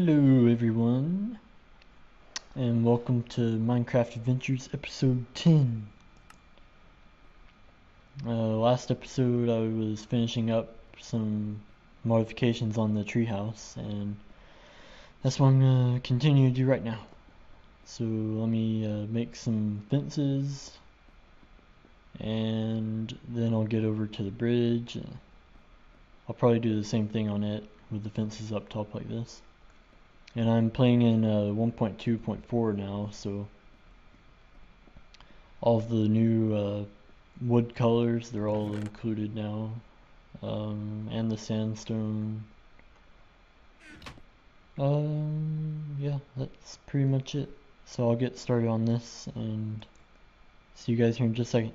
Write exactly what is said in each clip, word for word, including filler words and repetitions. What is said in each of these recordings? Hello everyone, and welcome to Minecraft Adventures episode ten. Uh, last episode I was finishing up some modifications on the treehouse, and that's what I'm going to continue to do right now. So let me uh, make some fences, and then I'll get over to the bridge. I'll probably do the same thing on it with the fences up top like this. And I'm playing in uh, one point two point four now, so all of the new uh, wood colors, they're all included now, um, and the sandstone. Um, yeah, that's pretty much it. So I'll get started on this and see you guys here in just a second.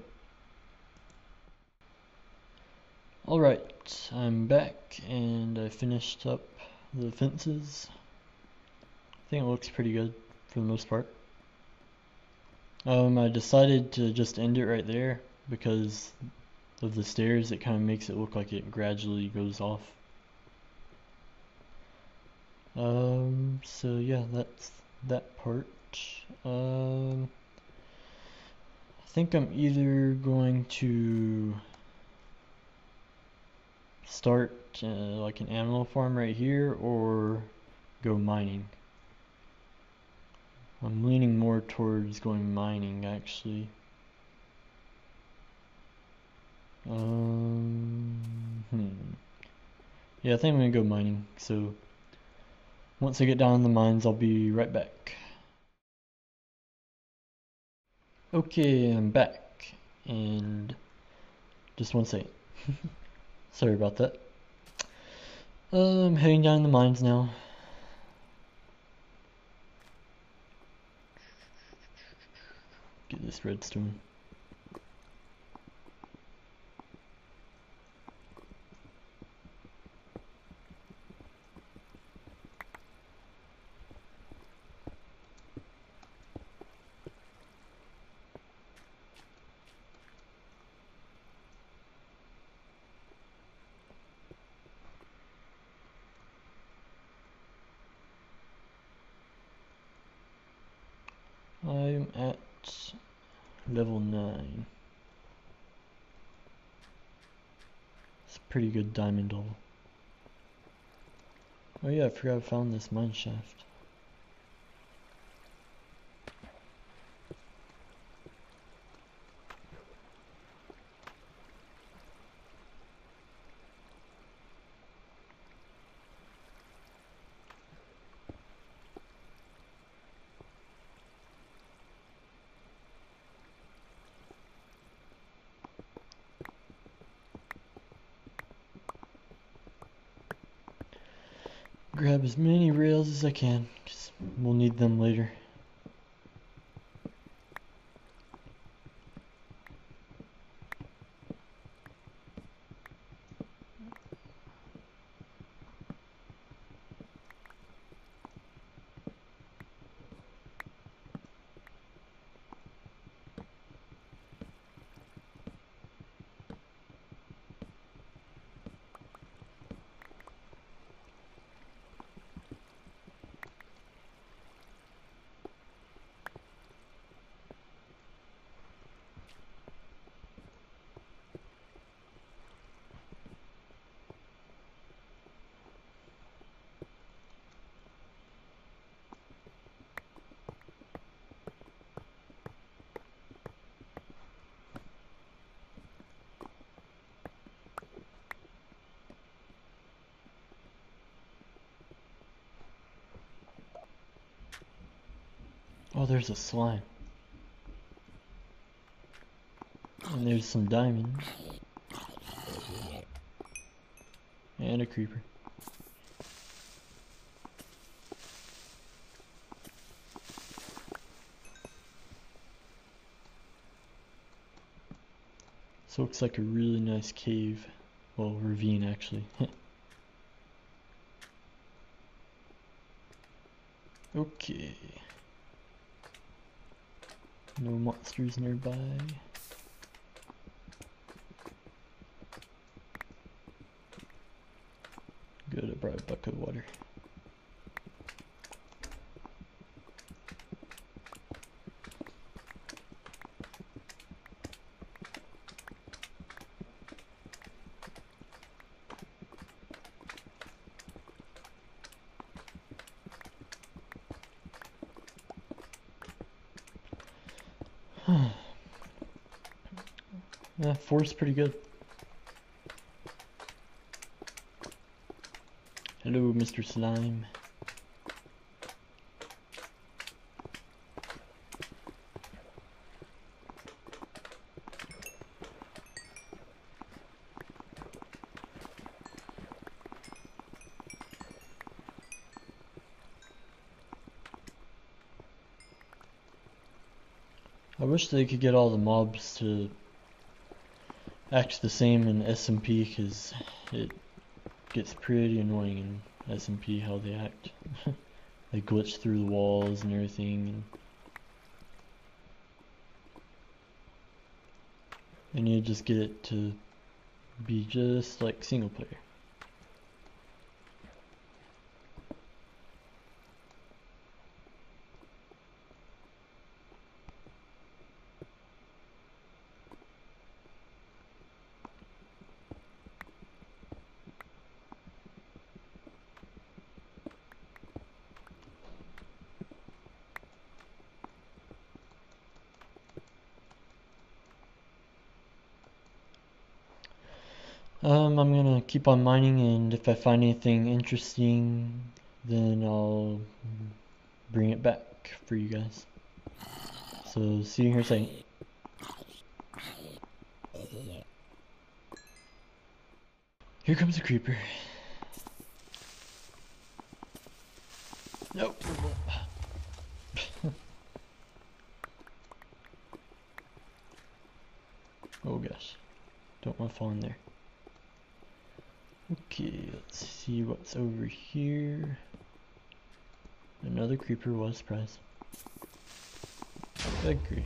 Alright, I'm back and I finished up the fences. I think it looks pretty good for the most part. Um, I decided to just end it right there because of the stairs. It kind of makes it look like it gradually goes off. Um, so yeah, that's that part. Um, I think I'm either going to start uh, like an animal farm right here or go mining. I'm leaning more towards going mining, actually. Um, hmm. Yeah, I think I'm going to go mining. So, once I get down in the mines, I'll be right back. Okay, I'm back. And just one second. Sorry about that. Uh, I'm heading down in the mines now. Get this redstone. I'm at level nine. It's a pretty good diamond level. Oh yeah, I forgot I found this mine shaft. Grab as many rails as I can, because we'll need them later. Oh, there's a slime. And there's some diamonds. And a creeper. This looks like a really nice cave. Well, ravine actually. Okay. No monsters nearby. Good, I brought a bucket of water. Yeah, four is pretty good. Hello, Mister Slime. I wish they could get all the mobs to act the same in S M P, because it gets pretty annoying in S M P how they act. They glitch through the walls and everything. They need to just get it to be just like single player. Um, I'm gonna keep on mining, and if I find anything interesting, then I'll bring it back for you guys. So, see you here in a second. Here comes a creeper. Nope. Oh gosh. Don't want to fall in there. Okay, let's see what's over here. Another creeper was surprised. Good grief.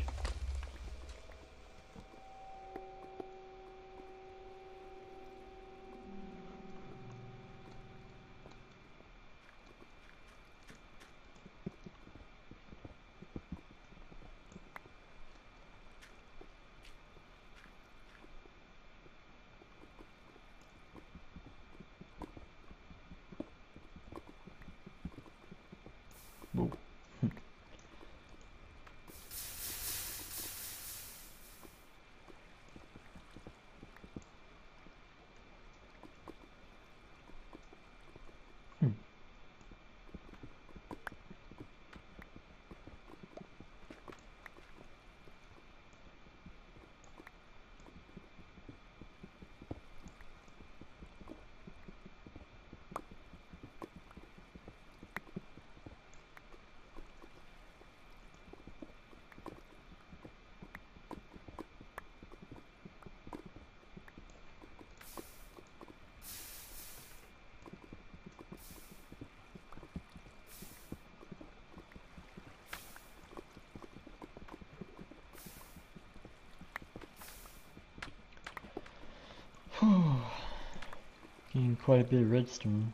Getting quite a bit of redstone.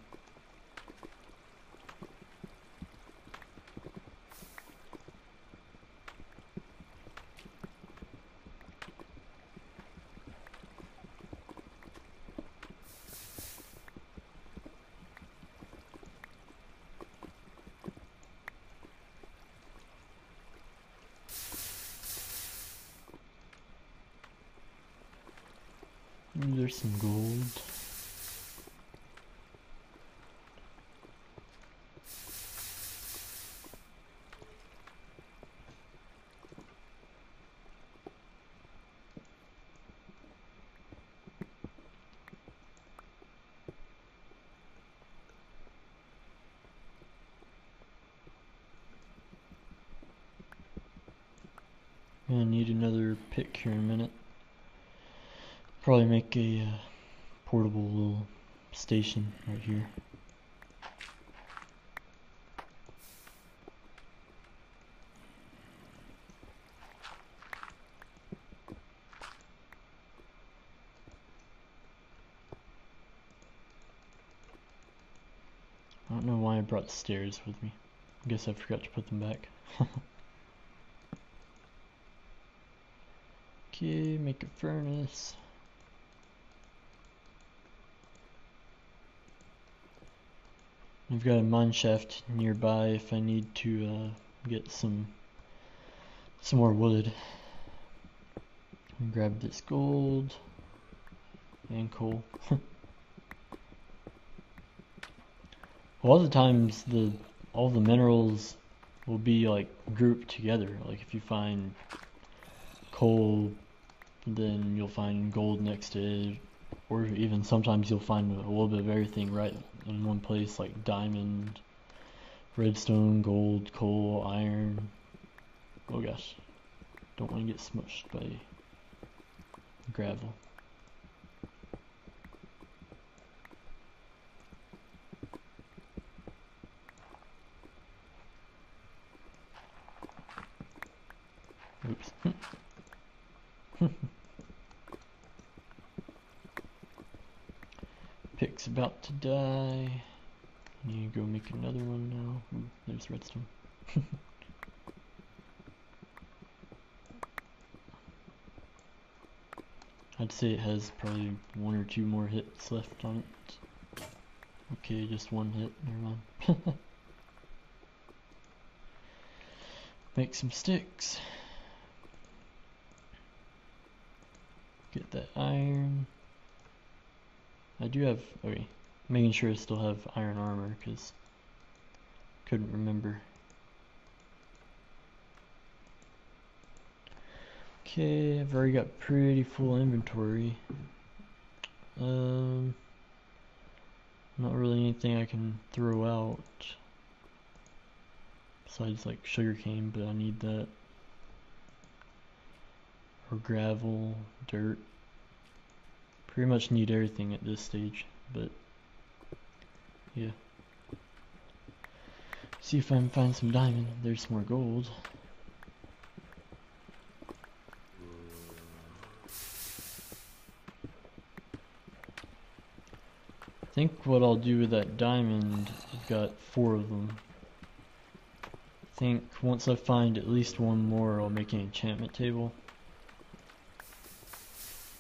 Ooh, there's some gold. I'm gonna need another pick here in a minute. Probably make a uh, portable little station right here. I don't know why I brought the stairs with me. I guess I forgot to put them back. Okay, make a furnace. I've got a mine shaft nearby if I need to uh, get some some more wood. and grab this gold and coal. A lot of times the all the minerals will be like grouped together. Like if you find coal, then you'll find gold next to it, or even sometimes you'll find a little bit of everything right in one place, like diamond, redstone, gold, coal, iron. Oh gosh, don't want to get smushed by gravel. Oops. Pick's about to die. I need to go make another one now. Ooh, there's redstone. I'd say it has probably one or two more hits left on it. Okay, just one hit, never mind. Make some sticks. Get that iron. I do have, okay, making sure I still have iron armor because couldn't remember. Okay, I've already got pretty full inventory. Um, not really anything I can throw out besides like sugarcane, but I need that. Or gravel, dirt. Pretty much need everything at this stage, but yeah. See if I can find some diamond. There's some more gold. I think what I'll do with that diamond, I've got four of them. I think once I find at least one more, I'll make an enchantment table.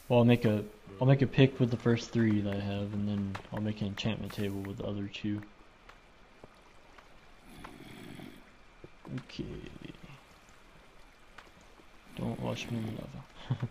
Well, I'll make a I'll make a pick with the first three that I have, and then I'll make an enchantment table with the other two. Okay. Don't wash me in the lava.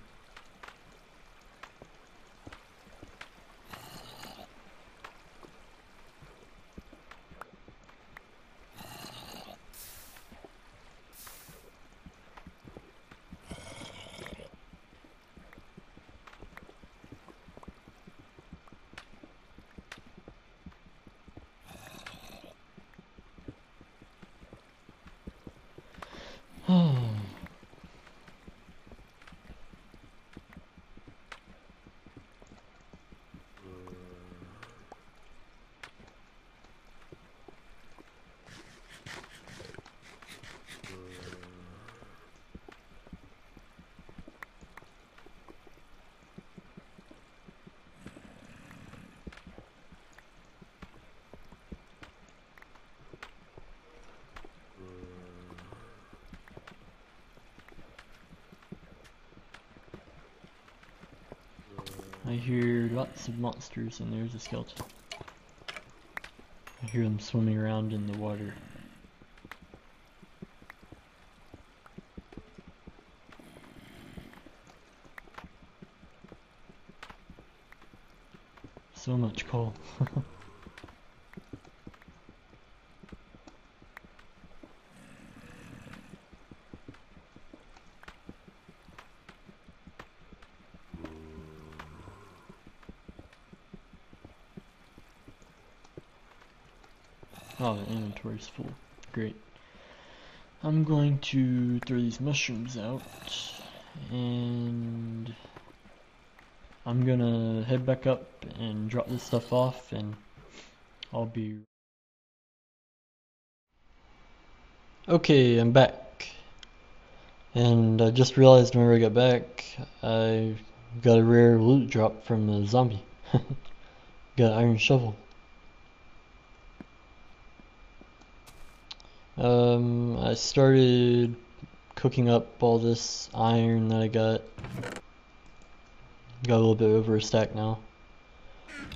I hear lots of monsters, and there's a skeleton. I hear them swimming around in the water. So much coal. Oh, the inventory's full. Great. I'm going to throw these mushrooms out, and I'm gonna head back up and drop this stuff off, and I'll be... Okay, I'm back. And I just realized whenever I got back, I got a rare loot drop from the zombie. Got an iron shovel. Um, I started cooking up all this iron that I got. Got a little bit over a stack now.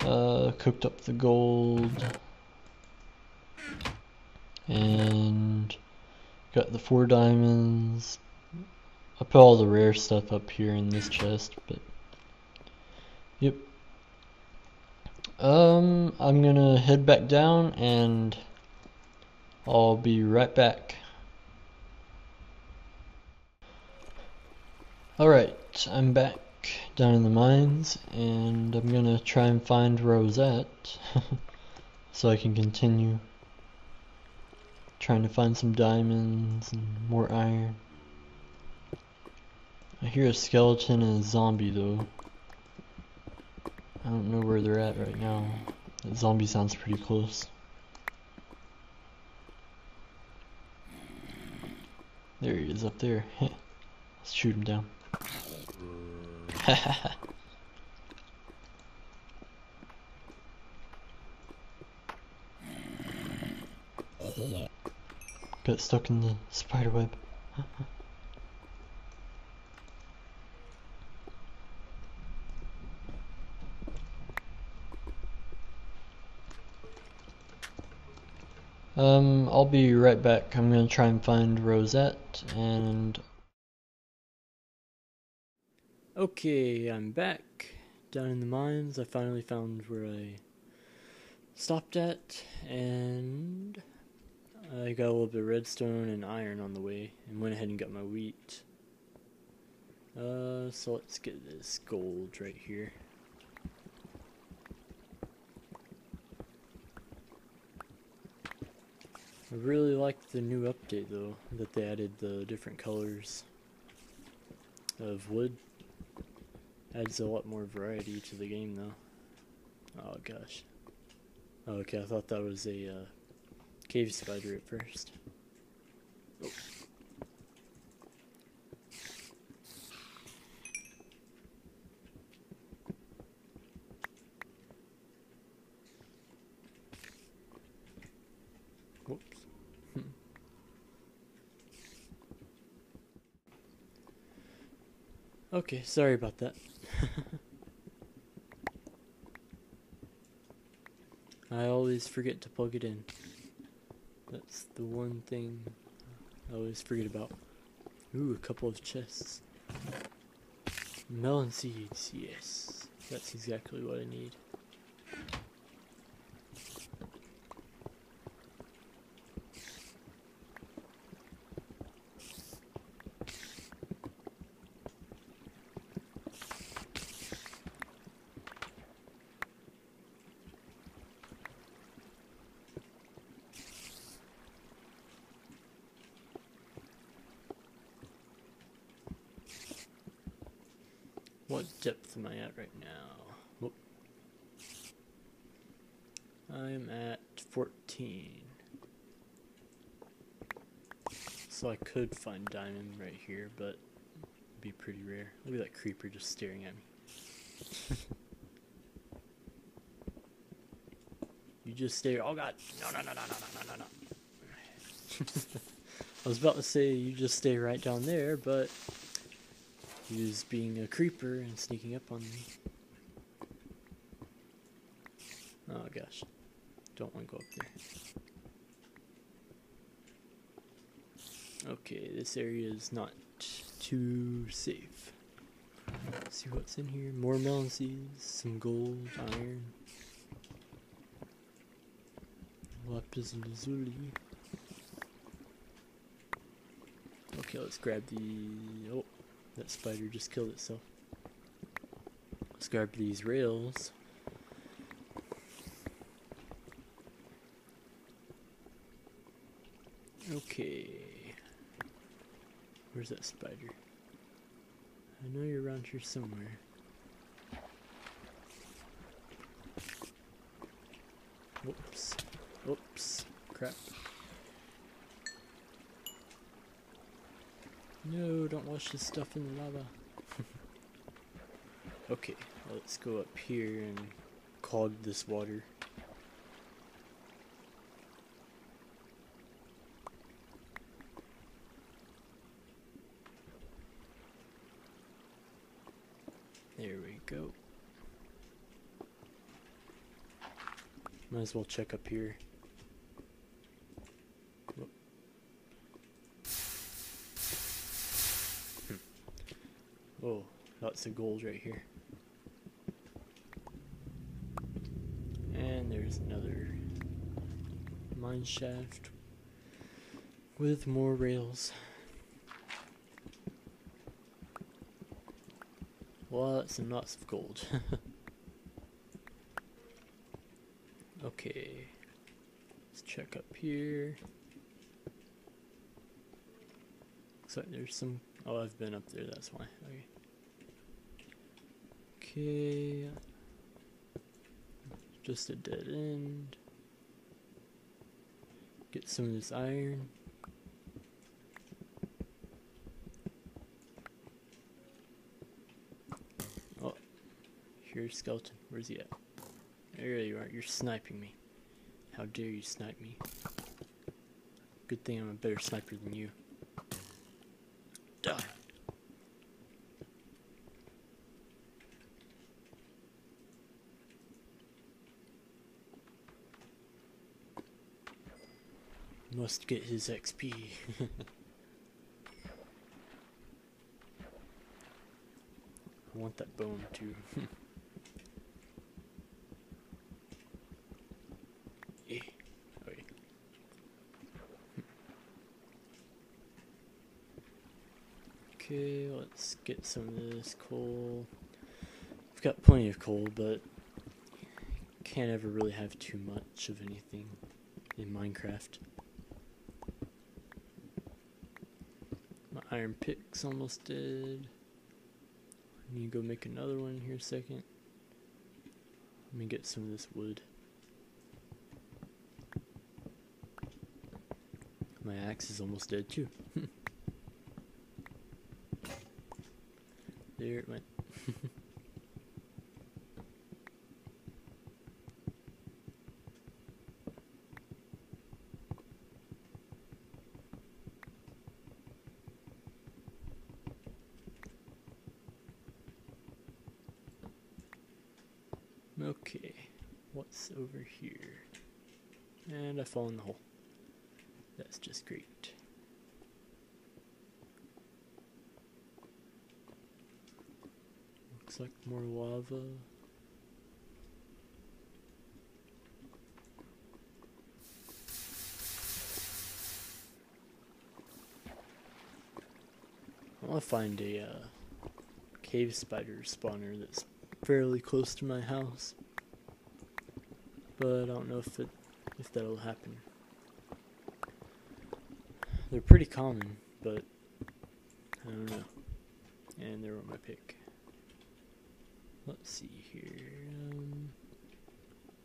Uh, cooked up the gold. And got the four diamonds. I put all the rare stuff up here in this chest, but yep. Um, I'm gonna head back down and I'll be right back. Alright, I'm back down in the mines and I'm gonna try and find Rosette so I can continue trying to find some diamonds and more iron. I hear a skeleton and a zombie though. I don't know where they're at right now. That zombie sounds pretty close. There he is up there. Let's shoot him down. Got stuck in the spider web. Um, I'll be right back. I'm gonna try and find Rosette and... Okay, I'm back down in the mines. I finally found where I stopped at, and I got a little bit of redstone and iron on the way, and went ahead and got my wheat. Uh, so let's get this gold right here. I really like the new update though, that they added the different colors of wood. Adds a lot more variety to the game though. Oh gosh. Oh, okay, I thought that was a uh, cave spider at first. Oh. Whoops. Okay, sorry about that. I always forget to plug it in. That's the one thing I always forget about. Ooh, a couple of chests. Melon seeds, yes. That's exactly what I need. What depth am I at right now? Whoop. I'm at fourteen. So I could find diamond right here, but it'd be pretty rare. Look at that creeper just staring at me. You just stare. Oh god. No, no, no, no, no, no, no, no. I was about to say you just stay right down there, but... he was being a creeper and sneaking up on me. Oh gosh. Don't want to go up there. Okay, this area is not too safe. Let's see what's in here. More melon seeds, some gold, iron. Lapis lazuli. Okay, let's grab the... oh. That spider just killed itself. Let's grab these rails. Okay. Where's that spider? I know you're around here somewhere. Whoops. Whoops. Crap. No, don't wash this stuff in the lava. Okay, let's go up here and clog this water. There we go. Might as well check up here. Hmm. lots of gold right here. And there's another mine shaft with more rails. Lots and lots of gold. Okay, let's check up here. Looks like there's some. Oh, I've been up there, that's why. Okay. Okay. Just a dead end. Get some of this iron. Oh, here's skeleton. Where's he at? There you are. You're sniping me. How dare you snipe me? Good thing I'm a better sniper than you. Die. Must get his X P. I want that bone too. Yeah. Okay. Okay, let's get some of this coal. I've got plenty of coal, but can't ever really have too much of anything in Minecraft. Iron pick's almost dead. I need to go make another one here a second. Let me get some of this wood. My axe is almost dead too. There it went. Okay, what's over here? And I fall in the hole. That's just great. Looks like more lava. I want to find a uh, cave spider spawner that's fairly close to my house, but I don't know if it if that'll happen. They're pretty common, but I don't know. And there went my pick. Let's see here. Um,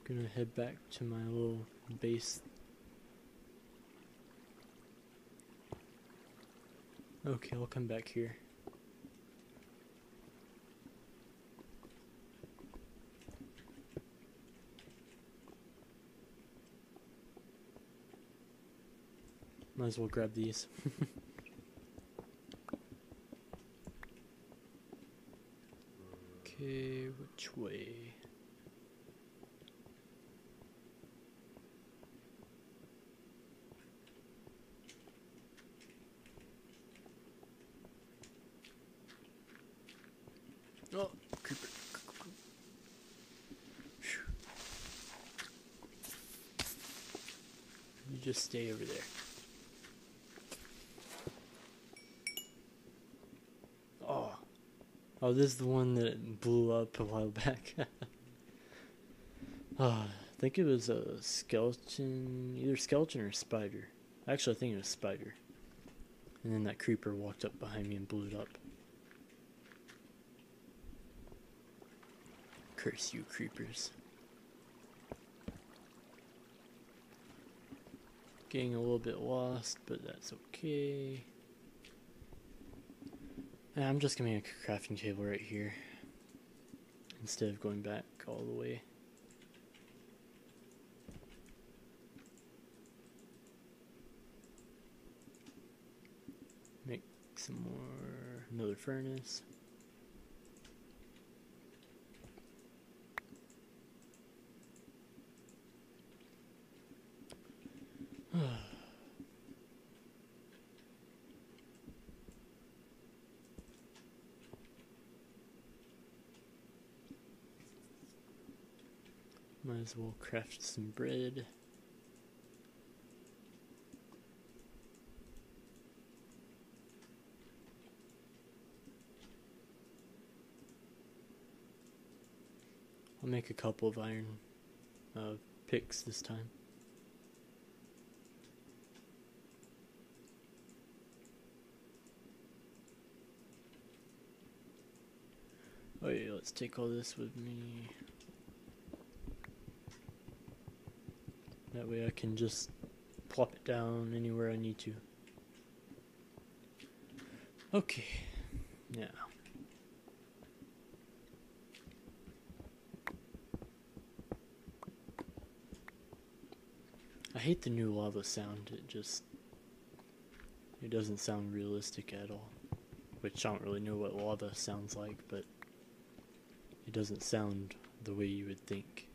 I'm gonna head back to my little base. Okay, I'll come back here. Might as well grab these. Okay, which way? Oh, creeper. You just stay over there. Oh, this is the one that blew up a while back. Oh, I think it was a skeleton, either skeleton or spider. Actually, I think it was spider. And then that creeper walked up behind me and blew it up. Curse you, creepers. Getting a little bit lost, but that's okay. I'm just gonna make a crafting table right here instead of going back all the way. Make some more, another furnace. Might as well craft some bread. I'll make a couple of iron uh, picks this time. Oh yeah, let's take all this with me. That way I can just plop it down anywhere I need to. Okay, now. I hate the new lava sound, it just, it doesn't sound realistic at all. Which I don't really know what lava sounds like, but it doesn't sound the way you would think.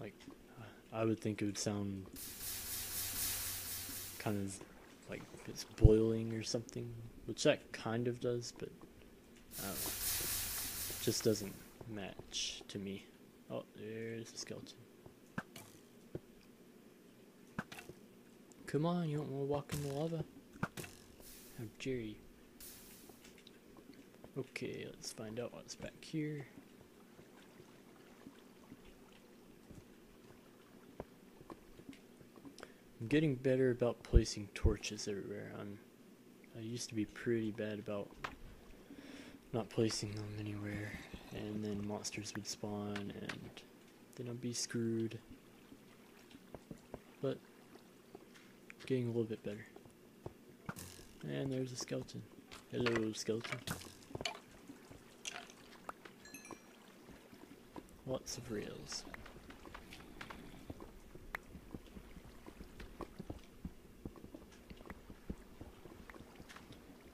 Like, I would think it would sound kind of like it's boiling or something, which that kind of does, but I don't know. It just doesn't match to me. Oh, there's a skeleton. Come on, you don't want to walk in the lava? I'm Jerry. Okay, let's find out what's back here. I'm getting better about placing torches everywhere. I'm, I used to be pretty bad about not placing them anywhere, and then monsters would spawn, and then I'd be screwed. But getting a little bit better. And there's a skeleton. Hello, skeleton. Lots of rails.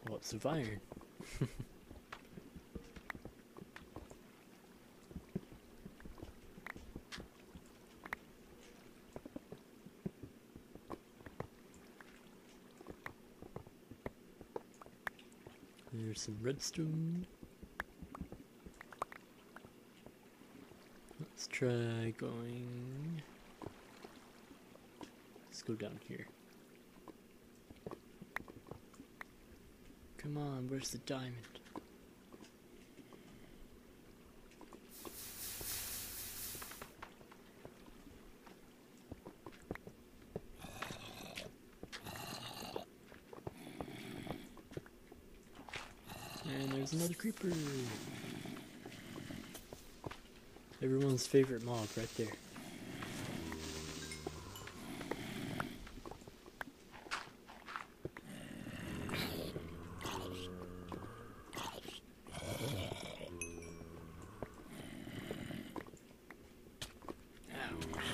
Lots of iron. There's some redstone. Let's try going. Let's go down here. Come on, where's the diamond? And there's another creeper. Everyone's favorite mob right there.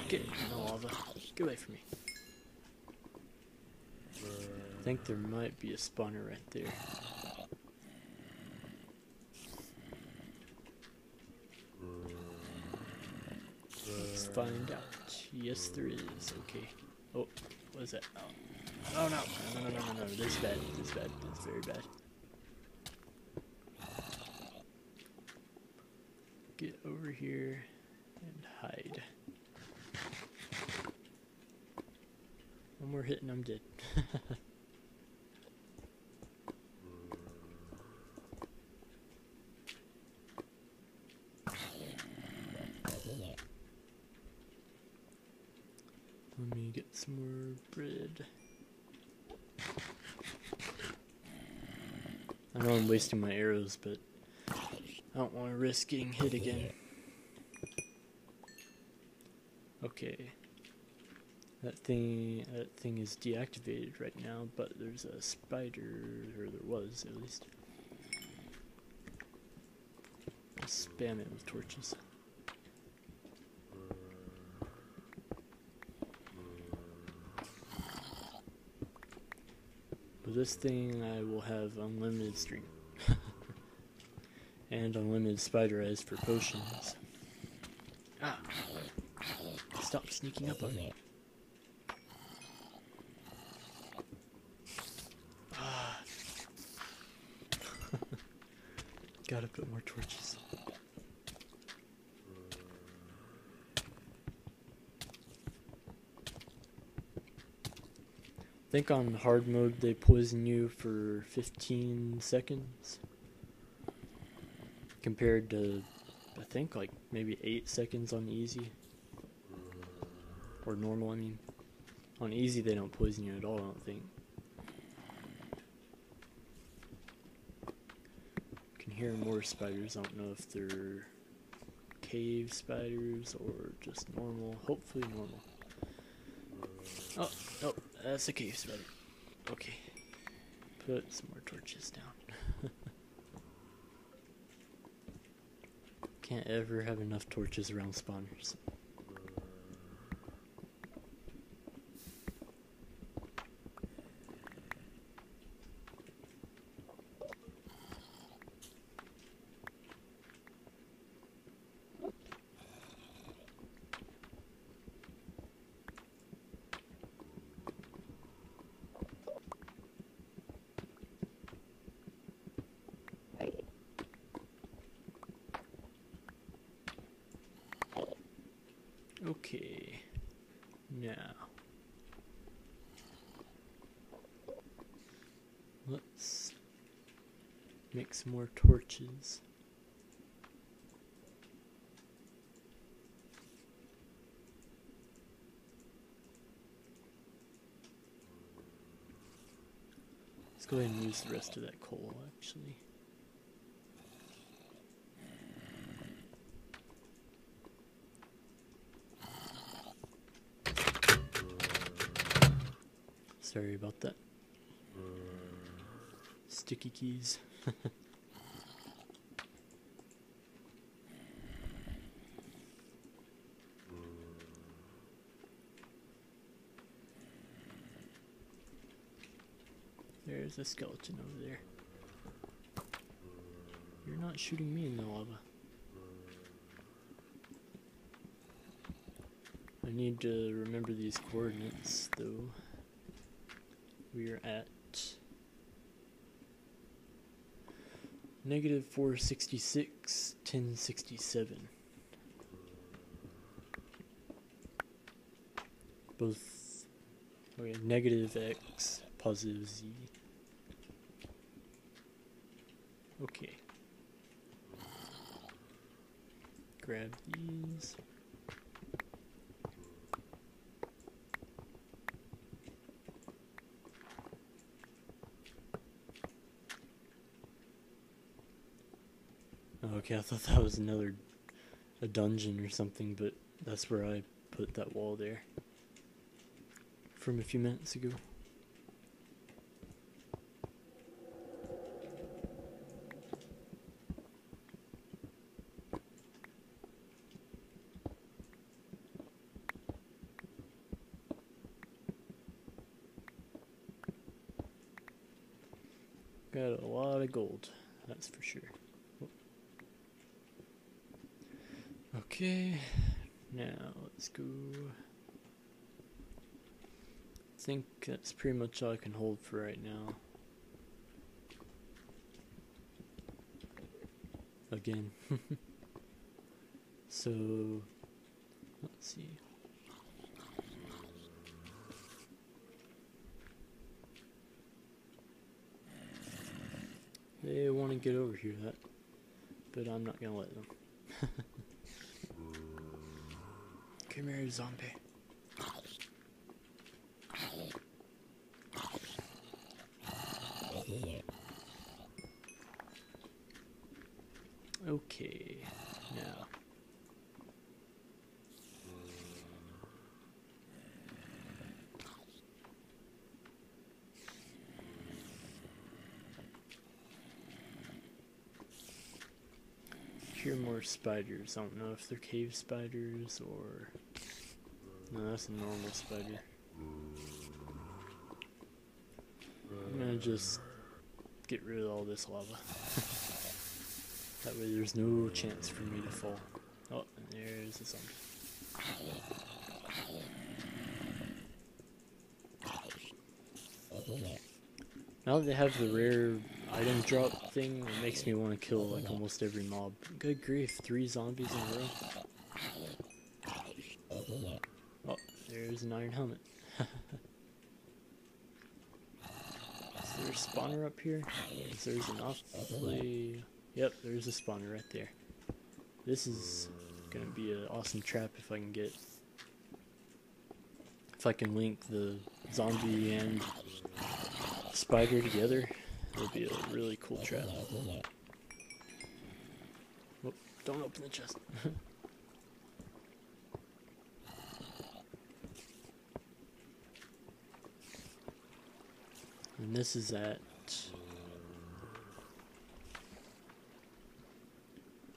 Get in the lava. Get away from me. I think there might be a spawner right there. Let's find out. Yes, there is. Okay. Oh, what is that? Oh, oh no. No, no, no, no, no. This is bad. This is bad. This is very bad. Get over here and hide. One more hit and I'm dead. Let me get some more bread. I know I'm wasting my arrows, but I don't want to risk getting hit again. Okay. That thing, that thing is deactivated right now, but there's a spider, or there was at least. Just spam it with torches. With this thing, I will have unlimited string and unlimited spider eyes for potions. Ah! Stop sneaking up on me. Gotta put more torches. I think on hard mode they poison you for fifteen seconds compared to I think like maybe eight seconds on easy, or normal I mean. On easy they don't poison you at all, I don't think. Can hear more spiders, I don't know if they're cave spiders or just normal, hopefully normal. Oh, oh, that's a cave spider. Okay, put some more torches down. Can't ever have enough torches around spawners. Okay, now, let's make some more torches. Let's go ahead and use the rest of that coal, actually. Sorry about that. Sticky keys. There's a skeleton over there. You're not shooting me in the lava. I need to remember these coordinates though. We are at negative four sixty-six, ten sixty-seven. Both, okay, negative x, positive z. Okay. Grab these. Okay, I thought that was another a dungeon or something, but that's where I put that wall there from a few minutes ago. Got a lot of gold, that's for sure. Okay, now let's go. I think that's pretty much all I can hold for right now. Again. So, let's see. They want to get over here, that, but I'm not going to let them. Come here, zombie. Okay, now. Hear more spiders. I don't know if they're cave spiders or... No, that's a normal spider. I'm gonna just get rid of all this lava. That way there's no chance for me to fall. Oh, and there's the zombie. Now that they have the rare item drop thing, it makes me want to kill like almost every mob. Good grief, three zombies in a row. There's an iron helmet. a spawner up here? Because there's an awfully... Yep, there's a spawner right there. This is gonna be an awesome trap if I can get... If I can link the zombie and spider together, it'll be a really cool trap. Whoop, don't open the chest. And this is at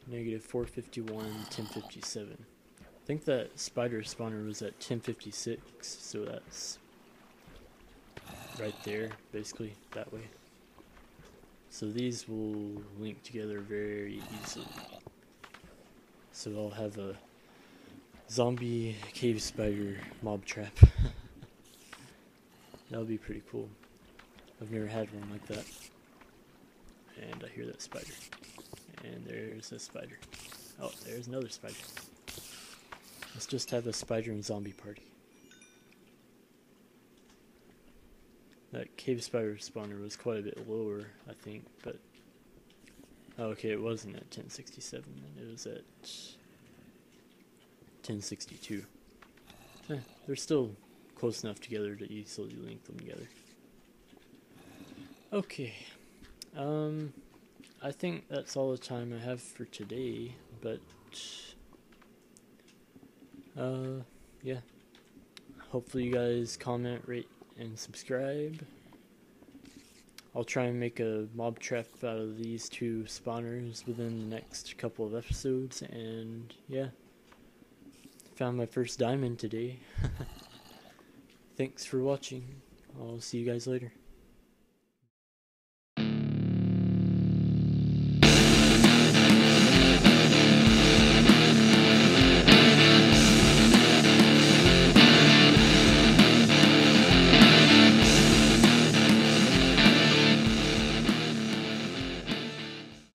negative four fifty-one, ten fifty-seven. I think that spider spawner was at ten fifty-six, so that's right there, basically, that way. So these will link together very easily. So I'll have a zombie cave spider mob trap. That'll be pretty cool. I've never had one like that. And I hear that spider. And there's a spider. Oh, there's another spider. Let's just have a spider and zombie party. That cave spider spawner was quite a bit lower, I think, but... Oh, okay, it wasn't at ten sixty-seven, it was at ten sixty-two. Eh, they're still close enough together to easily link them together. Okay, um, I think that's all the time I have for today, but, uh, yeah, hopefully you guys comment, rate, and subscribe. I'll try and make a mob trap out of these two spawners within the next couple of episodes, and yeah, found my first diamond today. Thanks for watching, I'll see you guys later.